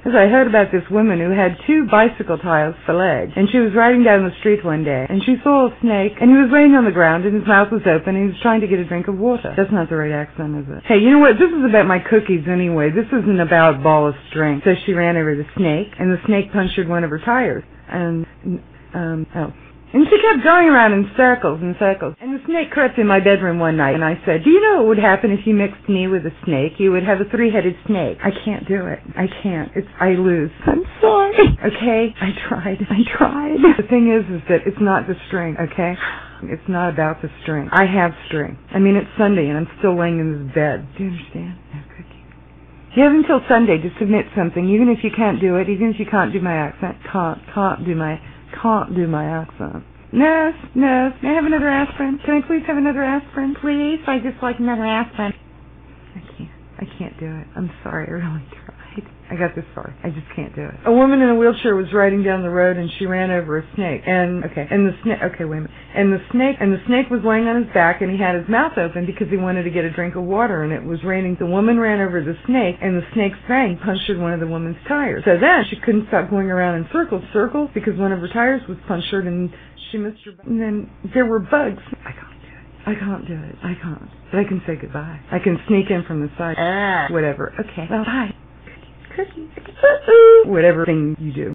Because I heard about this woman who had two bicycle tires for legs, and she was riding down the street one day, and she saw a snake, and he was laying on the ground, and his mouth was open, and he was trying to get a drink of water. That's not the right accent, is it? Hey, you know what? This is about my cookies anyway. This isn't about ball of string. So she ran over the snake, and the snake punctured one of her tires. And she kept going around in circles and circles. And the snake crept in my bedroom one night, and I said, do you know what would happen if you mixed me with a snake? You would have a three-headed snake. I can't do it. I can't. I lose. I'm sorry. Okay? I tried. The thing is that it's not the string, okay? It's not about the string. I have string. I mean, it's Sunday, and I'm still laying in this bed. Do you understand? You have until Sunday to submit something, even if you can't do it, even if you can't do my accent. Can't do my accent. Nurse, may I have another aspirin? Can I please have another aspirin? Please, I just like another aspirin. I can't do it. I'm sorry, I really tried. I got this far. I just can't do it. A woman in a wheelchair was riding down the road, and she ran over a snake. And the snake was laying on his back, and he had his mouth open because he wanted to get a drink of water, and it was raining. The woman ran over the snake, and the snake's bang punctured one of the woman's tires. So then she couldn't stop going around in circles because one of her tires was punctured, and she missed her. And then there were bugs. I can't do it. I can't. But I can say goodbye. I can sneak in from the side. Whatever. Okay. Well, bye. Whatever thing you do.